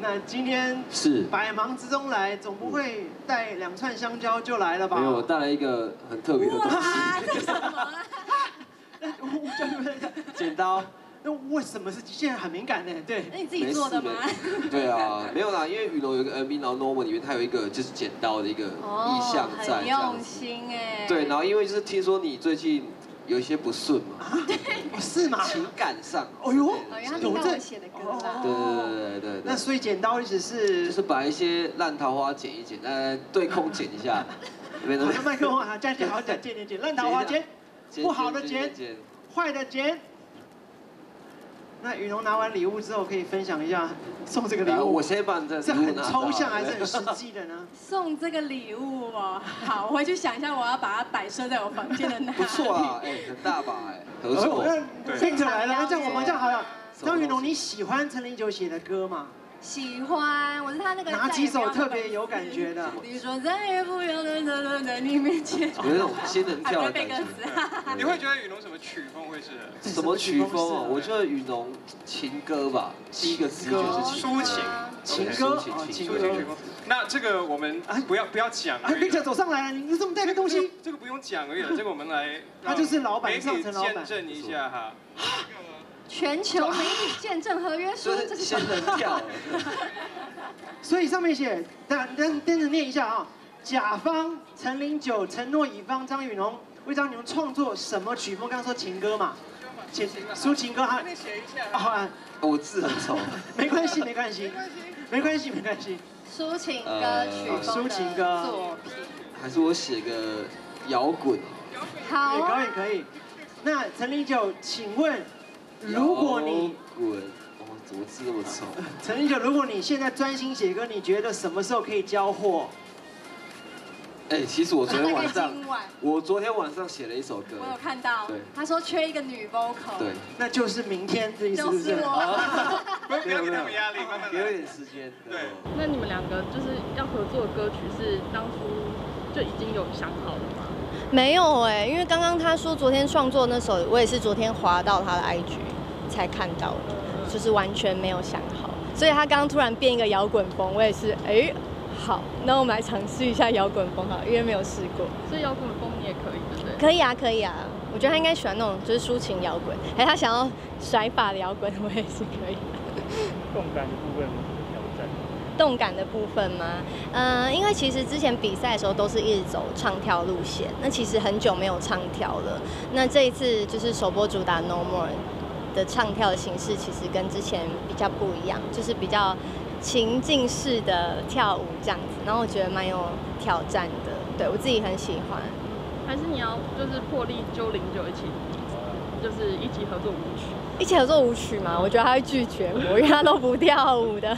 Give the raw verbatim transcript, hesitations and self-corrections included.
那今天是百忙之中来，总不会带两串香蕉就来了吧？没有，我带来一个很特别的东西。这什么啊？那我教你们剪刀。 那为什么是现在很敏感呢？对，那你自己做的吗？对啊，没有啦，因为雨柔有一个 M V， 然后 Norman 里面它有一个就是剪刀的一个意象在，很用心哎。对，然后因为就是听说你最近有一些不顺嘛，对，是吗？情感上，哎呦，有这写的歌啦。对对对对对。那所以剪刀意思是就是把一些烂桃花剪一剪，呃，对空剪一下。好的，麦克风啊，这样好剪，剪剪剪，烂桃花剪，不好的剪，坏的剪。 那雨柔拿完礼物之后，可以分享一下送这个礼物。我先把这是很抽象还是很实际的呢？送这个礼物哦，好，我回去想一下，我要把它摆设在我房间的哪里。不错啊，哎，很大把哎，合作。那听起来了，那这样我们这样好了。张雨柔，你喜欢陈零九写的歌吗？喜欢，我是他那个哪几首特别有感觉的？你说再也不要在在在你面前。有那种仙人跳的感觉。 你会觉得雨农什么曲风会是？什么曲风啊？我觉得雨农情歌吧，第一个直觉是抒情，情歌，情歌。那这个我们不要不要讲。哎 ，Victor 走上来了，你怎么带个东西？这个不用讲而已了，这个我们来。他就是老板，上层老板。见证一下哈。全球媒体见证合约书，这是仙人跳。所以上面写，等等等着念一下啊，甲方陈零九承诺乙方张雨农。 为张雨农创作什么曲风？刚刚说情歌嘛，抒抒情歌哈。好啊，我字很丑。没关系，没关系，没关系，没关系。抒情歌曲风的作品。还是我写个摇滚。好，可以可以。那陈零九，请问，如果你滚，哦，怎么字那么丑？陈零九，如果你现在专心写歌，你觉得什么时候可以交货？ 哎，其实我昨天晚上，我昨天晚上写了一首歌，我有看到，他说缺一个女 vocal， 对，那就是明天这意思，就是我，不要给他们压力，慢慢来，有点时间。对，那你们两个就是要合作的歌曲是当初就已经有想好了吗？没有哎，因为刚刚他说昨天创作那首，我也是昨天滑到他的 I G 才看到的，就是完全没有想好，所以他刚刚突然变一个摇滚风，我也是哎。 好，那我们来尝试一下摇滚风好，因为没有试过。所以摇滚风你也可以，对不对？可以啊，可以啊。我觉得他应该喜欢那种就是抒情摇滚，还他想要甩法的摇滚，我也是可以。动感的部分吗？挑战。动感的部分吗？嗯、呃，因为其实之前比赛的时候都是一直走唱跳路线，那其实很久没有唱跳了。那这一次就是首播主打《No More》的唱跳的形式，其实跟之前比较不一样，就是比较。 情境式的跳舞这样子，然后我觉得蛮有挑战的，对我自己很喜欢。还是你要就是破例揪零九一起，就是一起合作舞曲。一起合作舞曲嘛，我觉得他会拒绝我，因为他都不跳舞的。